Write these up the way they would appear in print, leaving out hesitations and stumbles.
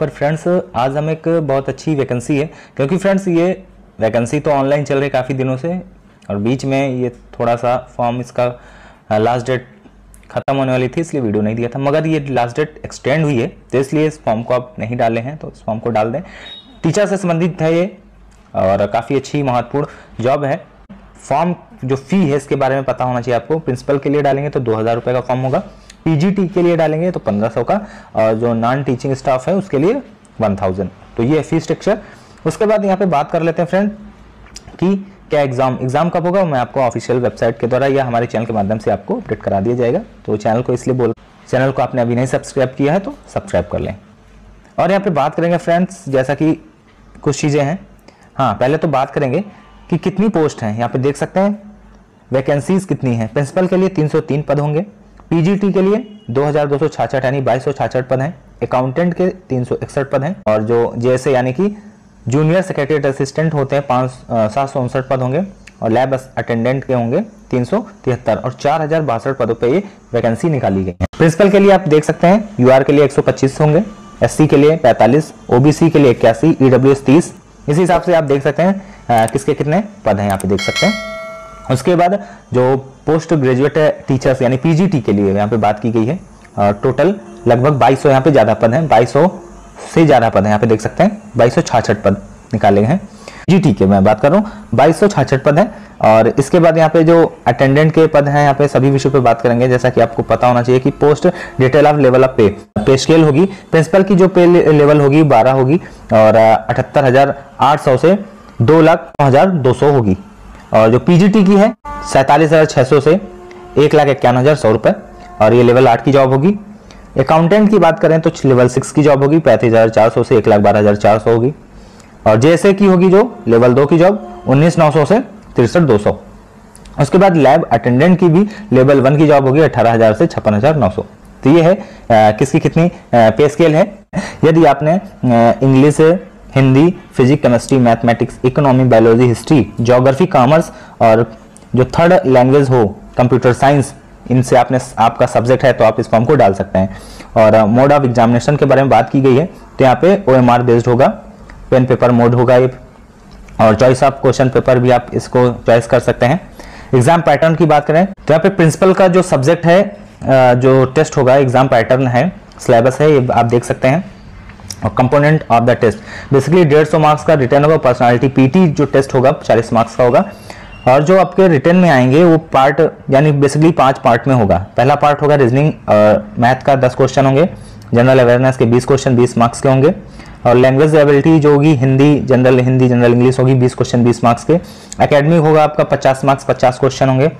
पर फ्रेंड्स आज हम एक बहुत अच्छी वैकेंसी है, क्योंकि फ्रेंड्स ये वैकेंसी तो ऑनलाइन चल रही है काफ़ी दिनों से और बीच में ये थोड़ा सा फॉर्म इसका लास्ट डेट खत्म होने वाली थी, इसलिए वीडियो नहीं दिया था, मगर ये लास्ट डेट एक्सटेंड हुई है तो इसलिए इस फॉर्म को आप नहीं डाले हैं तो इस फॉर्म को डाल दें। टीचर से संबंधित है ये और काफ़ी अच्छी महत्वपूर्ण जॉब है। फॉर्म जो फी है इसके बारे में पता होना चाहिए आपको। प्रिंसिपल के लिए डालेंगे तो 2000 रुपये का फॉर्म होगा, पीजीटी के लिए डालेंगे तो 1500 का, और जो नॉन टीचिंग स्टाफ है उसके लिए 1000। तो ये फी स्ट्रक्चर। उसके बाद यहाँ पे बात कर लेते हैं फ्रेंड कि क्या एग्ज़ाम कब होगा। मैं आपको ऑफिशियल वेबसाइट के द्वारा या हमारे चैनल के माध्यम से आपको अपडेट करा दिया जाएगा। तो चैनल को आपने अभी नहीं सब्सक्राइब किया है तो सब्सक्राइब कर लें। और यहाँ पे बात करेंगे फ्रेंड्स, जैसा कि कुछ चीज़ें हैं, हाँ पहले तो बात करेंगे कि कितनी पोस्ट हैं। यहाँ पे देख सकते हैं वैकेंसीज़ कितनी हैं। प्रिंसिपल के लिए 303 पद होंगे, पीजीटी के लिए 2266 यानी 2266 पद हैं, अकाउंटेंट के 361 पद हैं, और जो जैसे यानी कि जूनियर सेक्रेटरी असिस्टेंट होते हैं 759 पद होंगे, और लैब अटेंडेंट के होंगे 373 और 4062 पदों पे ये वैकेंसी निकाली गई है। प्रिंसिपल के लिए आप देख सकते हैं यूआर के लिए 125 होंगे, एससी के लिए 45, ओबीसी के लिए 81, ईडब्ल्यूएस 30। इसी हिसाब से आप देख सकते हैं किसके कितने पद हैं यहाँ पे देख सकते हैं। उसके बाद जो पोस्ट ग्रेजुएट टीचर्स यानी पीजीटी के लिए यहाँ पे बात की गई है, और टोटल लगभग 2200 यहाँ पे ज़्यादा पद हैं, 2200 से ज़्यादा पद हैं यहाँ पे देख सकते हैं। 2266 पद निकाले हैं पीजीटी के, मैं बात कर रहा हूँ 2266 पद हैं। और इसके बाद यहाँ पे जो अटेंडेंट के पद हैं यहाँ पे सभी विषयों पे बात करेंगे। जैसा कि आपको पता होना चाहिए कि post detail of level of pay scale होगी। प्रिंसिपल की जो पे लेवल होगी 12 होगी और 78,800 से 2,02,200 होगी, और जो पीजीटी की है 47,600 से 1,51,100 रुपये, और ये लेवल 8 की जॉब होगी। अकाउंटेंट की बात करें तो लेवल 6 की जॉब होगी, 35,400 से 1,12,400 होगी, और जैसे की होगी जो लेवल 2 की जॉब 19,900 से 63,200। उसके बाद लैब अटेंडेंट की भी लेवल 1 की जॉब होगी 18,000 से 56,900। तो ये है किसकी कितनी पे स्केल है। यदि आपने English, Hindi, physics, chemistry, mathematics, economy, biology, history, geography, commerce और जो थर्ड लैंग्वेज हो कंप्यूटर साइंस, इनसे आपने आपका सब्जेक्ट है तो आप इस फॉर्म को डाल सकते हैं। और मोड ऑफ एग्जामिनेशन के बारे में बात की गई है तो यहाँ पे OMR बेस्ड होगा, पेन पेपर मोड होगा ये, और चॉइस ऑफ क्वेश्चन पेपर भी आप इसको चॉइस कर सकते हैं। एग्जाम पैटर्न की बात करें तो यहाँ पे प्रिंसिपल का जो सब्जेक्ट है, जो टेस्ट होगा, एग्जाम पैटर्न है, सिलेबस है, ये आप देख सकते हैं। और component of the test basically 150 marks का रिटर्न होगा। पर्सनालिटी पीटी जो टेस्ट होगा 40 मार्क्स का होगा, और जो आपके रिटर्न में आएंगे वो पार्ट यानी बेसिकली 5 पार्ट में होगा। पहला पार्ट होगा रीजनिंग और मैथ का 10 क्वेश्चन होंगे, जनरल अवेयरनेस के 20 क्वेश्चन 20 मार्क्स के होंगे, और लैंग्वेज एबिलिटी जो होगी हिंदी जनरल इंग्लिश होगी 20 क्वेश्चन 20 मार्क्स के। एकेडमिक होगा आपका 50 मार्क्स 50 क्वेश्चन होंगे,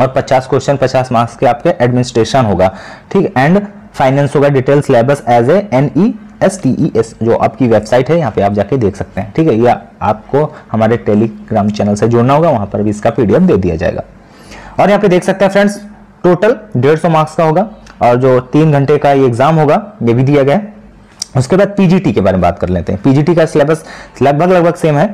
और 50 क्वेश्चन 50 मार्क्स के आपके एडमिनिस्ट्रेशन होगा, ठीक। एंड फाइनेंस होगा detail syllabus as a NESTES जो आपकी वेबसाइट है, यहाँ पे आप जाके देख सकते हैं, ठीक है। या आपको हमारे टेलीग्राम चैनल से जोड़ना होगा, वहाँ पर भी इसका PDF दे दिया जाएगा। और यहाँ पे देख सकते हैं फ्रेंड्स टोटल 150 मार्क्स का होगा, और जो 3 घंटे का ये एग्जाम होगा ये भी दिया गया है। उसके बाद पीजीटी के बारे में बात कर लेते हैं। पीजीटी का सिलेबस लगभग सेम है,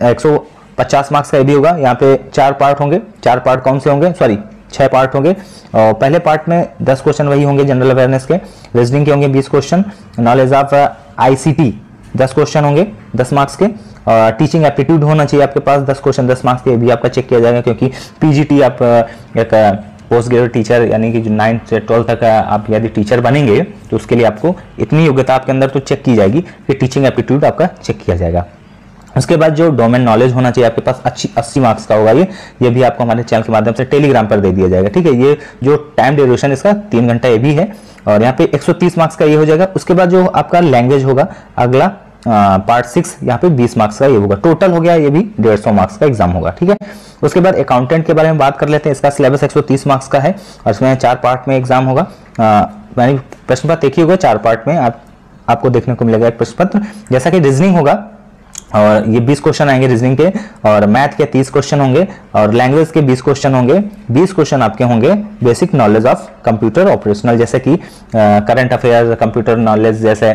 150 मार्क्स का ये भी होगा। यहाँ पे 4 पार्ट होंगे, 4 पार्ट कौन से होंगे, सॉरी 6 पार्ट होंगे। और पहले पार्ट में 10 क्वेश्चन वही होंगे जनरल अवेयरनेस के, रीजनिंग के होंगे 20 question, knowledge of ICT 10 question होंगे 10 मार्क्स के, और टीचिंग एप्टीट्यूड होना चाहिए आपके पास 10 क्वेश्चन 10 मार्क्स के भी आपका चेक किया जाएगा, क्योंकि पीजीटी आप एक पोस्ट ग्रेजुएट टीचर यानी कि जो 9 से 12 तक आप यदि टीचर बनेंगे तो उसके लिए आपको इतनी योग्यता आपके अंदर तो चेक की जाएगी कि टीचिंग एप्टीट्यूड आपका चेक किया जाएगा। उसके बाद जो डोमेन नॉलेज होना चाहिए आपके पास अच्छी 80 मार्क्स का होगा ये भी आपको हमारे चैनल के माध्यम से टेलीग्राम पर दे दिया जाएगा, ठीक है। ये जो टाइम ड्यूरेशन इसका 3 घंटा ये भी है, और यहाँ पे 130 मार्क्स का ये हो जाएगा। उसके बाद जो आपका लैंग्वेज होगा अगला पार्ट 6 यहाँ पे 20 मार्क्स का ये होगा। टोटल हो गया ये भी 150 मार्क्स का एग्जाम होगा, ठीक है। उसके बाद अकाउंटेंट के बारे में बात कर लेते हैं। इसका सिलेबस 130 मार्क्स का है और इसमें 4 पार्ट में एग्जाम होगा, यानी प्रश्न पत्र एक ही होगा, 4 पार्ट में आपको देखने को मिलेगा एक प्रश्न पत्र। जैसा कि रीजनिंग होगा और ये 20 क्वेश्चन आएंगे रीजनिंग के, और मैथ के 30 क्वेश्चन होंगे, और लैंग्वेज के 20 क्वेश्चन होंगे। 20 क्वेश्चन आपके होंगे basic knowledge of computer operational, जैसे कि करंट अफेयर्स, कंप्यूटर नॉलेज, जैसे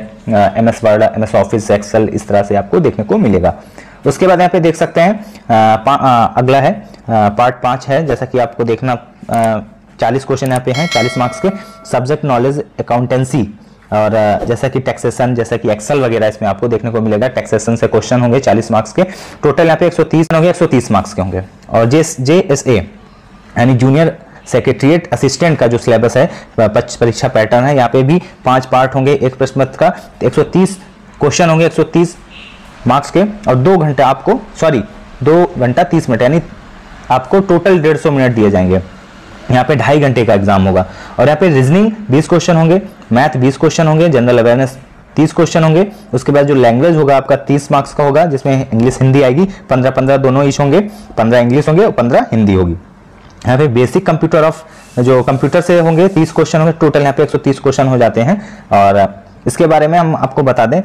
MS Word, MS Office, Excel, इस तरह से आपको देखने को मिलेगा। उसके बाद यहाँ पे देख सकते हैं अगला है पार्ट 5 है, जैसा कि आपको देखना 40 क्वेश्चन यहाँ पे हैं 40 मार्क्स के। सब्जेक्ट नॉलेज अकाउंटेंसी और जैसा कि टैक्सेशन, जैसा कि एक्सेल वगैरह इसमें आपको देखने को मिलेगा। टैक्सेशन से क्वेश्चन होंगे 40 मार्क्स के, टोटल यहाँ पे 130 होंगे, 130 मार्क्स के होंगे। और JSA यानी जूनियर सेक्रेटरीट असिस्टेंट का जो सिलेबस है, परीक्षा पैटर्न है, यहाँ पे भी 5 पार्ट होंगे, एक प्रश्न पत्र का 130 क्वेश्चन होंगे, 130 मार्क्स के। और 2 घंटा 30 मिनट यानी आपको टोटल 150 मिनट दिए जाएंगे। यहाँ पे 2.5 घंटे का एग्जाम होगा। और यहाँ पे रीजनिंग 20 क्वेश्चन होंगे, मैथ 20 क्वेश्चन होंगे, जनरल अवेयरनेस 30 क्वेश्चन होंगे। उसके बाद जो लैंग्वेज होगा आपका 30 मार्क्स का होगा, जिसमें इंग्लिश हिंदी आएगी, 15-15 दोनों ईच होंगे, 15 इंग्लिश होंगे और 15 हिंदी होगी। यहाँ पे बेसिक कंप्यूटर ऑफ जो कंप्यूटर से होंगे 30 क्वेश्चन होंगे, टोटल यहाँ पे 130 क्वेश्चन हो जाते हैं। और इसके बारे में हम आपको बता दें,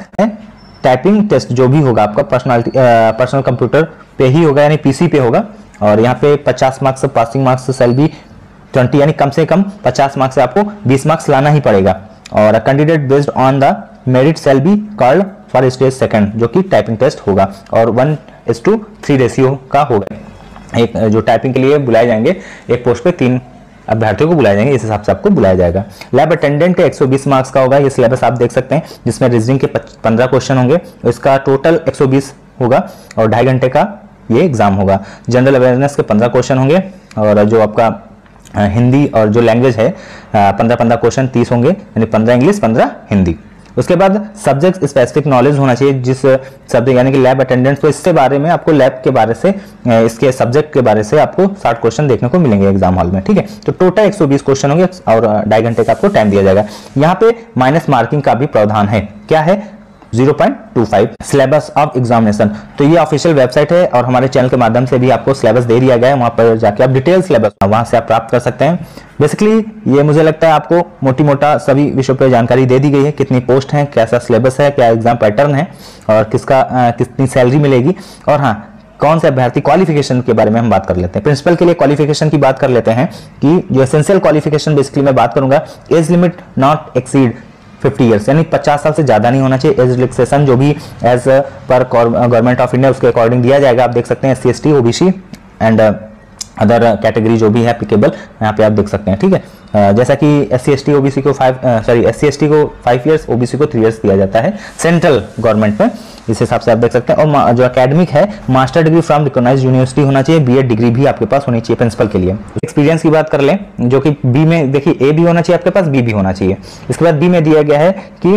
टाइपिंग टेस्ट जो भी होगा आपका पर्सनल कंप्यूटर पे ही होगा, यानी PC पे होगा। और यहाँ पे 50 मार्क्स पासिंग मार्क्स सेल भी 20 यानी कम से कम 50 मार्क्स से आपको 20 मार्क्स लाना ही पड़ेगा। और candidate based on the merit shall be called for stage second, जो कि टाइपिंग टेस्ट होगा। और 1:3 रेशियो का होगा, एक जो टाइपिंग के लिए बुलाए जाएंगे, एक पोस्ट पे 3 अभ्यर्थियों को बुलाया जाएंगे, इस हिसाब से आपको बुलाया जाएगा। लैब अटेंडेंट 120 मार्क्स का होगा, ये सिलेबस आप देख सकते हैं, जिसमें रीजनिंग के 15 क्वेश्चन होंगे, इसका टोटल 120 होगा और 2.5 घंटे का ये एग्जाम होगा। जनरल अवेयरनेस के 15 क्वेश्चन होंगे, और जो आपका हिंदी और जो लैंग्वेज है 15-15 क्वेश्चन 30 होंगे, यानी 15 इंग्लिश 15 हिंदी। उसके बाद सब्जेक्ट स्पेसिफिक नॉलेज होना चाहिए, जिस सब्जेक्ट यानी कि लैब अटेंडेंट्स को इसके बारे में आपको लैब के बारे से, इसके सब्जेक्ट के बारे से आपको 60 क्वेश्चन देखने को मिलेंगे एग्जाम हॉल में, ठीक है। तो टोटल 120 क्वेश्चन होंगे और 2.5 घंटे का आपको टाइम दिया जाएगा। यहाँ पे माइनस मार्किंग का भी प्रावधान है, क्या है 0.25। सिलेबस ऑफ एग्जामिनेशन, तो ये ऑफिशियल वेबसाइट है और हमारे चैनल के माध्यम से भी आपको सिलेबस दे दिया गया है, वहाँ पर जाके आप डिटेल सिलेबस वहाँ से आप प्राप्त कर सकते हैं। बेसिकली ये मुझे लगता है आपको मोटी मोटा सभी विषयों पर जानकारी दे दी गई है, कितनी पोस्ट हैं, कैसा सिलेबस है, क्या एग्जाम पैटर्न है और कितनी सैलरी मिलेगी। और हाँ, कौन से अभ्यर्थी क्वालिफिकेशन के बारे में हम बात कर लेते हैं। प्रिंसिपल के लिए क्वालिफिकेशन की बात कर लेते हैं कि जो एसेंशियल क्वालिफिकेशन बेसिकली मैं बात करूंगा। Age limit not exceed 50 years यानी 50 साल से ज़्यादा नहीं होना चाहिए। एज रिलैक्सेशन जो भी एज पर गवर्नमेंट ऑफ इंडिया उसके अकॉर्डिंग दिया जाएगा, आप देख सकते हैं SC, ST, OBC and other category जो भी है एप्लीकेबल, यहाँ पे आप देख सकते हैं, ठीक है। जैसा कि SC, ST को 5 ईयर्स, OBC को 3 ईयर्स दिया जाता है सेंट्रल गवर्नमेंट में, इस हिसाब से आप देख सकते हैं। और जो अकेडमिक है, master degree from recognised university होना चाहिए, BA डिग्री भी आपके पास होनी चाहिए प्रिंसिपल के लिए। एक्सपीरियंस की बात कर लें, जो कि B में देखिए A भी होना चाहिए आपके पास, B भी होना चाहिए। इसके बाद B में दिया गया है कि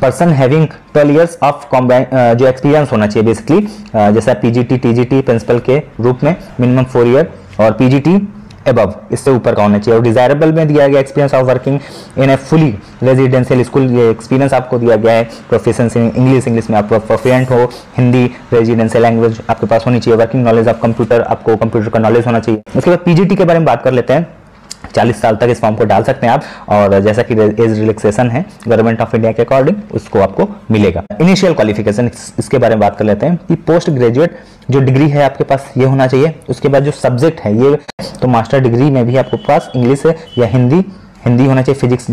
person having 12 years of combine जो एक्सपीरियंस होना चाहिए बेसिकली, जैसा PGT, TGT प्रिंसिपल के रूप में मिनिमम 4 ईयर और PGT अबव इससे ऊपर का होना चाहिए। और डिजायरेबल में दिया गया experience of working in a fully residential school, ये एक्सपीरियंस आपको दिया गया है। प्रोफिशिएंसी इन इंग्लिश में आप प्रोफिएंट हो, हिंदी रेजिडेंशियल लैंग्वेज आपके पास होनी चाहिए, वर्किंग नॉलेज ऑफ कंप्यूटर, आपको कंप्यूटर का नॉलेज होना चाहिए। उसके बाद PGT के बारे में बात कर लेते हैं, 40 साल तक इस फॉर्म को डाल सकते हैं आप। और जैसा कि एज रिलैक्सेशन है गवर्नमेंट ऑफ इंडिया के अकॉर्डिंग, उसको आपको मिलेगा। इनिशियल क्वालिफिकेशन इसके बारे में बात कर लेते हैं कि पोस्ट ग्रेजुएट जो डिग्री है आपके पास ये होना चाहिए। उसके बाद जो सब्जेक्ट है, ये तो मास्टर डिग्री में भी आपके पास इंग्लिश या हिंदी होना चाहिए, फिजिक्स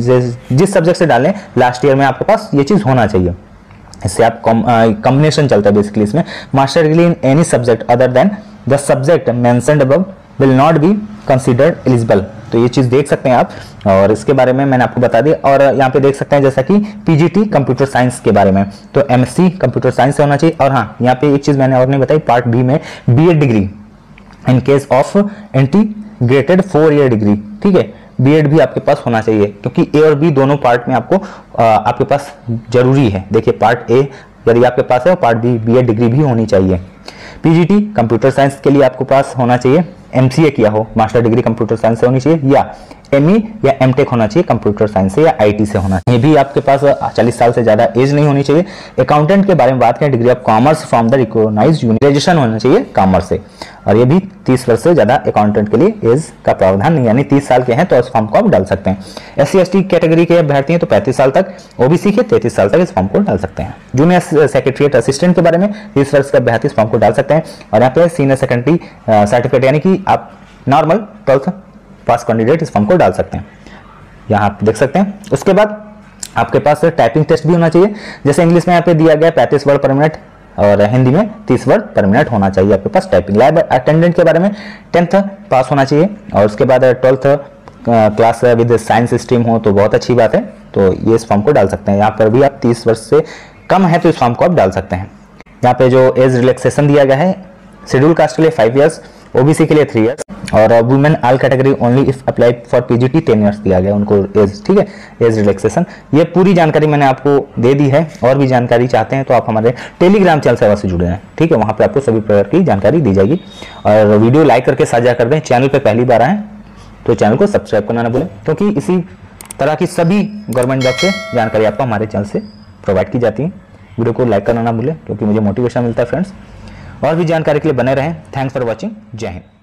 जिस सब्जेक्ट से डालें लास्ट ईयर में आपके पास ये चीज़ होना चाहिए। इससे आप कॉम्बिनेशन चलता है बेसिकली इसमें। Master degree in any subject other than the subject mentioned above will not be considered eligible, तो ये चीज़ देख सकते हैं आप। और इसके बारे में मैंने आपको बता दी। और यहाँ पे देख सकते हैं जैसा कि PGT कंप्यूटर साइंस के बारे में, तो MSc कंप्यूटर साइंस से होना चाहिए। और हाँ, यहाँ पे एक चीज़ मैंने और नहीं बताई, पार्ट B में BA degree in case of integrated 4 year degree, ठीक है, BA भी आपके पास होना चाहिए, क्योंकि A और B दोनों पार्ट में आपको आपके पास जरूरी है। देखिए पार्ट A यदि आपके पास है और पार्ट B BA डिग्री भी होनी चाहिए। PGT कंप्यूटर साइंस के लिए आपके पास होना चाहिए MCA किया हो, मास्टर डिग्री कंप्यूटर साइंस से होनी चाहिए, या ME या MTech होना चाहिए कंप्यूटर साइंस से, या IT से होना चाहिए। ये भी आपके पास 40 साल से ज़्यादा एज नहीं होनी चाहिए। अकाउंटेंट के बारे में बात करें, degree of commerce from the recognised university होना चाहिए कॉमर्स से, और ये भी 30 वर्ष से ज़्यादा अकाउंटेंट के लिए एज का प्रावधान नहीं, यानी 30 साल के हैं तो इस फॉर्म को आप डाल सकते हैं। SC, ST कैटेगरी के अभ्यर्थी हैं तो 35 साल तक, OBC के 33 साल तक इस फॉर्म को डाल सकते हैं। जूनियर सेक्रेटरीट असिस्टेंट के बारे में 30 वर्ष के अभ्यर्थी इस फॉर्म को डाल सकते हैं। और यहाँ पे सीनियर सेकेंडरी सर्टिफिकेट यानी कि आप नॉर्मल 12th पास कैंडिडेट इस फॉर्म को डाल सकते हैं, यहाँ आप देख सकते हैं। उसके बाद आपके पास टाइपिंग टेस्ट भी होना चाहिए, जैसे इंग्लिश में यहाँ पे दिया गया 35 वर्ड पर मिनट और हिंदी में 30 वर्ड पर मिनट होना चाहिए आपके पास टाइपिंग। लैब अटेंडेंट के बारे में 10th पास होना चाहिए, और उसके बाद 12th class with science stream हो तो बहुत अच्छी बात है, तो ये इस फॉर्म को डाल सकते हैं। यहाँ पर भी आप 30 वर्ष से कम है तो इस फॉर्म को आप डाल सकते हैं। यहाँ पे जो एज रिलैक्सेशन दिया गया है, शेड्यूल कास्ट के लिए 5 ईयर्स, ओबीसी के लिए 3 ईयर्स और women all category only if apply for PGT 10 years दिया गया उनको एज, ठीक है, एज रिलैक्सेशन। ये पूरी जानकारी मैंने आपको दे दी है। और भी जानकारी चाहते हैं तो आप हमारे टेलीग्राम चैनल सेवा से जुड़े हैं, ठीक है, वहाँ पर आपको सभी प्रकार की जानकारी दी जाएगी। और वीडियो लाइक करके साझा कर दें। चैनल पर पहली बार आएँ तो चैनल को सब्सक्राइब करना ना भूलें, क्योंकि इसी तरह की सभी गवर्नमेंट जॉब से जानकारी आपको हमारे चैनल से प्रोवाइड की जाती है। वीडियो को लाइक करना ना भूलें, क्योंकि मुझे मोटिवेशन मिलता है फ्रेंड्स। और भी जानकारी के लिए बने रहें। Thanks for watching. जय हिंद।